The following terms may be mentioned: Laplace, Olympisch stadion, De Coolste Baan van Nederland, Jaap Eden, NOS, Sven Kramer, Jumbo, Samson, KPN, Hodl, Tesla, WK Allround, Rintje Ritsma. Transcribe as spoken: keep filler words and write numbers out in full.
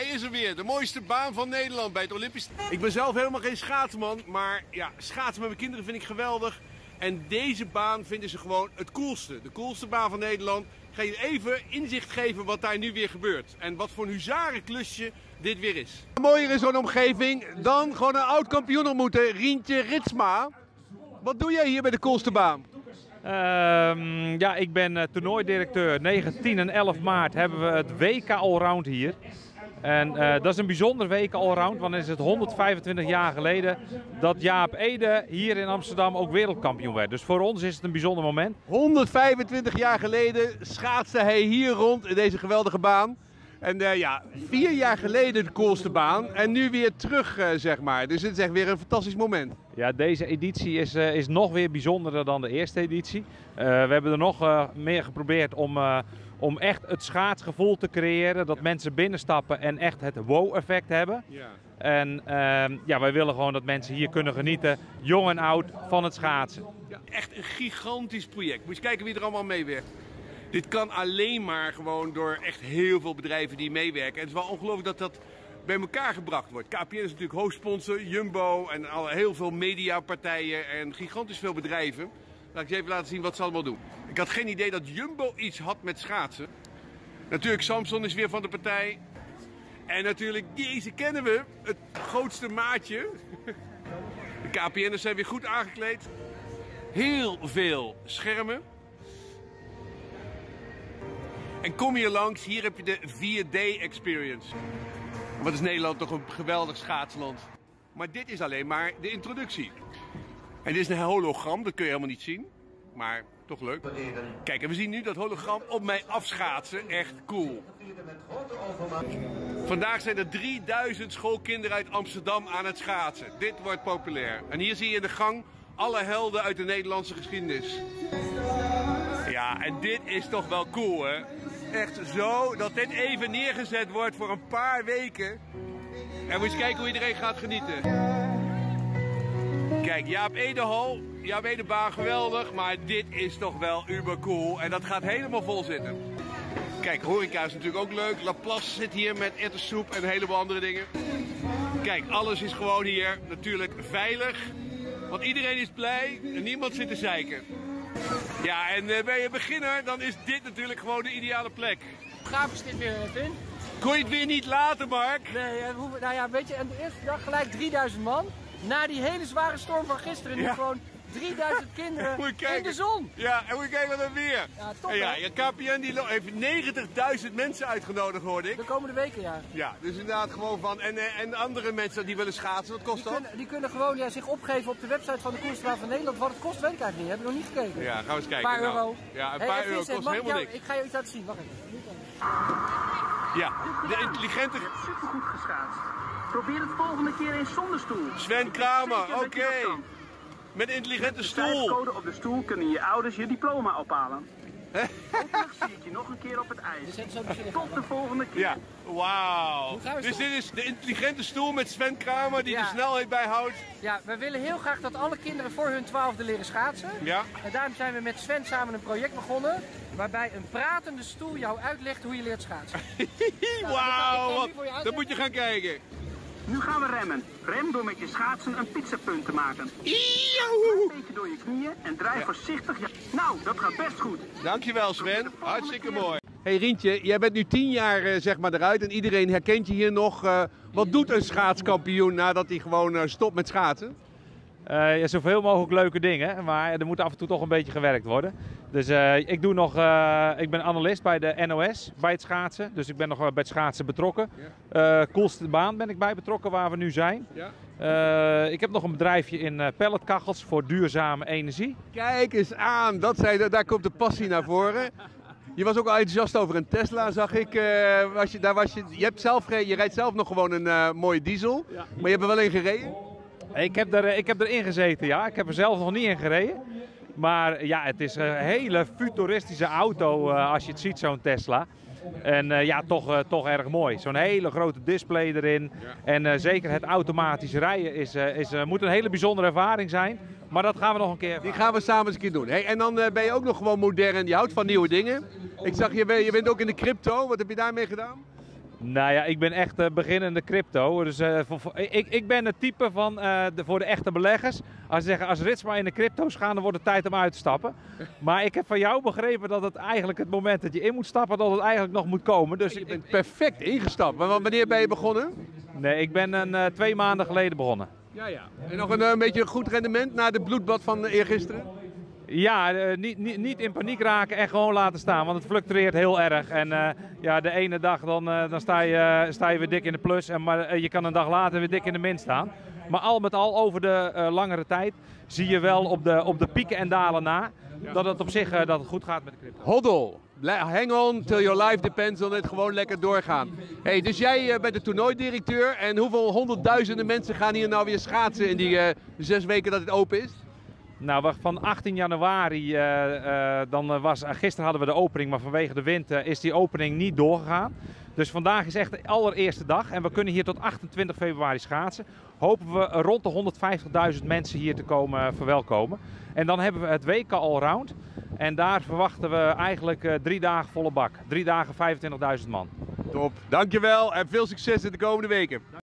Hij is er weer, de mooiste baan van Nederland bij het Olympisch... Ik ben zelf helemaal geen schaatsman, maar ja, schaatsen met mijn kinderen vind ik geweldig. En deze baan vinden ze gewoon het coolste. De coolste baan van Nederland. Ik ga je even inzicht geven wat daar nu weer gebeurt. En wat voor een huzarenklusje dit weer is. Mooier in zo'n omgeving dan gewoon een oud kampioen ontmoeten, Rintje Ritsma. Wat doe jij hier bij de coolste baan? Um, ja, ik ben toernooidirecteur. negentien en elf maart hebben we het W K Allround hier. En uh, dat is een bijzonder W K Allround, want dan is het honderdvijfentwintig jaar geleden dat Jaap Eden hier in Amsterdam ook wereldkampioen werd. Dus voor ons is het een bijzonder moment. honderdvijfentwintig jaar geleden schaatste hij hier rond in deze geweldige baan. En uh, ja, vier jaar geleden de coolste baan en nu weer terug, uh, zeg maar. Dus dit is echt weer een fantastisch moment. Ja, deze editie is, uh, is nog weer bijzonderder dan de eerste editie. Uh, we hebben er nog uh, meer geprobeerd om... Uh, Om echt het schaatsgevoel te creëren, dat ja. mensen binnenstappen en echt het wow-effect hebben. Ja. En uh, ja, wij willen gewoon dat mensen hier kunnen genieten, jong en oud, van het schaatsen. Ja, echt een gigantisch project. Moet je kijken wie er allemaal meewerkt. Dit kan alleen maar gewoon door echt heel veel bedrijven die meewerken. En het is wel ongelooflijk dat dat bij elkaar gebracht wordt. K P N is natuurlijk hoofdsponsor, Jumbo en al heel veel mediapartijen en gigantisch veel bedrijven. Laat ik je even laten zien wat ze allemaal doen. Ik had geen idee dat Jumbo iets had met schaatsen. Natuurlijk, Samson is weer van de partij. En natuurlijk, deze kennen we. Het grootste maatje. De K P N'ers zijn weer goed aangekleed. Heel veel schermen. En kom hier langs, hier heb je de vier D experience. Wat is Nederland toch een geweldig schaatsland. Maar dit is alleen maar de introductie. En dit is een hologram, dat kun je helemaal niet zien. Maar toch leuk. Kijk, en we zien nu dat hologram op mij afschaatsen. Echt cool. Vandaag zijn er drieduizend schoolkinderen uit Amsterdam aan het schaatsen. Dit wordt populair. En hier zie je in de gang alle helden uit de Nederlandse geschiedenis. Ja, en dit is toch wel cool, hè? Echt zo dat dit even neergezet wordt voor een paar weken. En moet je eens kijken hoe iedereen gaat genieten. Kijk, Jaap Edenhal, Jaap Edenbaan, geweldig, maar dit is toch wel ubercool en dat gaat helemaal vol zitten. Kijk, horeca is natuurlijk ook leuk. Laplace zit hier met erwtensoep en een heleboel andere dingen. Kijk, alles is gewoon hier natuurlijk veilig, want iedereen is blij en niemand zit te zeiken. Ja, en ben je beginner, dan is dit natuurlijk gewoon de ideale plek. Gaaf is dit weer, Vin. Kon je het weer niet laten, Mark? Nee, nou ja, weet je, en de eerste dag gelijk drieduizend man. Na die hele zware storm van gisteren, nu ja. gewoon drieduizend kinderen in de zon. Ja, en moet je kijken wat er weer. Ja, top, ja, ja, K P N die heeft negentigduizend mensen uitgenodigd, hoorde ik. De komende weken, ja. Ja, dus inderdaad gewoon van... En, en andere mensen die willen schaatsen, wat kost die dat? Kunnen, die kunnen gewoon ja, zich opgeven op de website van de Koersbaan van Nederland. Wat het kost, weet ik eigenlijk niet. Heb ik nog niet gekeken. Ja, gaan we eens kijken. Een paar nou, euro. Ja, een paar hey, euro kost helemaal niks. Ik ga je iets laten zien, wacht even. Ja, de intelligente... Je hebt supergoed geschaatst. Probeer het volgende keer eens zonder stoel. Sven Kramer, oké. Okay. Met een intelligente stoel. Met de cijfercode op de stoel kunnen je ouders je diploma ophalen. Hopelijk zie ik je nog een keer op het ijs. Tot de volgende keer. Ja. Wauw. Dus dit is de intelligente stoel met Sven Kramer die ja. de snelheid bijhoudt. Ja, we willen heel graag dat alle kinderen voor hun twaalfde leren schaatsen. Ja. En daarom zijn we met Sven samen een project begonnen. Waarbij een pratende stoel jou uitlegt hoe je leert schaatsen. Wauw. Nou, dat, dat moet je gaan kijken. Nu gaan we remmen. Rem door met je schaatsen een pizzapunt te maken. Een beetje door je knieën en draai ja. voorzichtig. Nou, dat gaat best goed. Dankjewel Sven, hartstikke mooi. Hey Rintje, jij bent nu tien jaar zeg maar eruit en iedereen herkent je hier nog. Uh, wat doet een schaatskampioen nadat hij gewoon uh, stopt met schaatsen? Uh, ja, zoveel mogelijk leuke dingen, maar er moet af en toe toch een beetje gewerkt worden. Dus uh, ik, doe nog, uh, ik ben analist bij de N O S, bij het schaatsen. Dus ik ben nog bij het schaatsen betrokken. Uh, coolste baan ben ik bij betrokken, waar we nu zijn. Uh, ik heb nog een bedrijfje in pelletkachels voor duurzame energie. Kijk eens aan, dat zijn, daar komt de passie naar voren. Je was ook al enthousiast over een Tesla, zag ik. Uh, was je, daar was je, je, hebt zelf, je rijdt zelf nog gewoon een uh, mooie diesel, ja. maar je hebt er wel in gereden. Ik heb, er, ik heb erin gezeten, ja. Ik heb er zelf nog niet in gereden. Maar ja, het is een hele futuristische auto uh, als je het ziet, zo'n Tesla. En uh, ja, toch, uh, toch erg mooi. Zo'n hele grote display erin. Ja. En uh, zeker het automatisch rijden is, uh, is, uh, moet een hele bijzondere ervaring zijn. Maar dat gaan we nog een keer ervaren. Die gaan we samen eens een keer doen. Hey, en dan uh, ben je ook nog gewoon modern. Je houdt van nieuwe dingen. Ik zag, je, je bent ook in de crypto. Wat heb je daarmee gedaan? Nou ja, ik ben echt uh, beginnende crypto. Dus uh, voor, voor, ik, ik ben het type van uh, de, voor de echte beleggers. Als ze zeggen, als Ritsma in de crypto's gaan, dan wordt het tijd om uit te stappen. Maar ik heb van jou begrepen dat het eigenlijk het moment dat je in moet stappen, dat het eigenlijk nog moet komen. Dus je bent perfect ingestapt. Maar wanneer ben je begonnen? Nee, ik ben een, uh, twee maanden geleden begonnen. Ja, ja. En nog een, een beetje goed rendement na de bloedbad van uh, eergisteren? Ja, uh, niet, niet, niet in paniek raken en gewoon laten staan, want het fluctueert heel erg. En uh, ja, de ene dag dan, uh, dan sta, je, uh, sta je weer dik in de plus, en, maar uh, je kan een dag later weer dik in de min staan. Maar al met al, over de uh, langere tijd, zie je wel op de, op de pieken en dalen na, dat het op zich uh, dat het goed gaat met de crypto. Hodl, hang on till your life depends on it, gewoon lekker doorgaan. Hey, dus jij uh, bent de toernooidirecteur, en hoeveel honderdduizenden mensen gaan hier nou weer schaatsen in die uh, zes weken dat het open is? Nou, van achttien januari, uh, uh, dan was, uh, gisteren hadden we de opening, maar vanwege de wind uh, is die opening niet doorgegaan. Dus vandaag is echt de allereerste dag en we kunnen hier tot achtentwintig februari schaatsen. Hopen we rond de honderdvijftigduizend mensen hier te komen verwelkomen. En dan hebben we het W K Allround en daar verwachten we eigenlijk uh, drie dagen volle bak. Drie dagen vijfentwintigduizend man. Top, dankjewel en veel succes in de komende weken.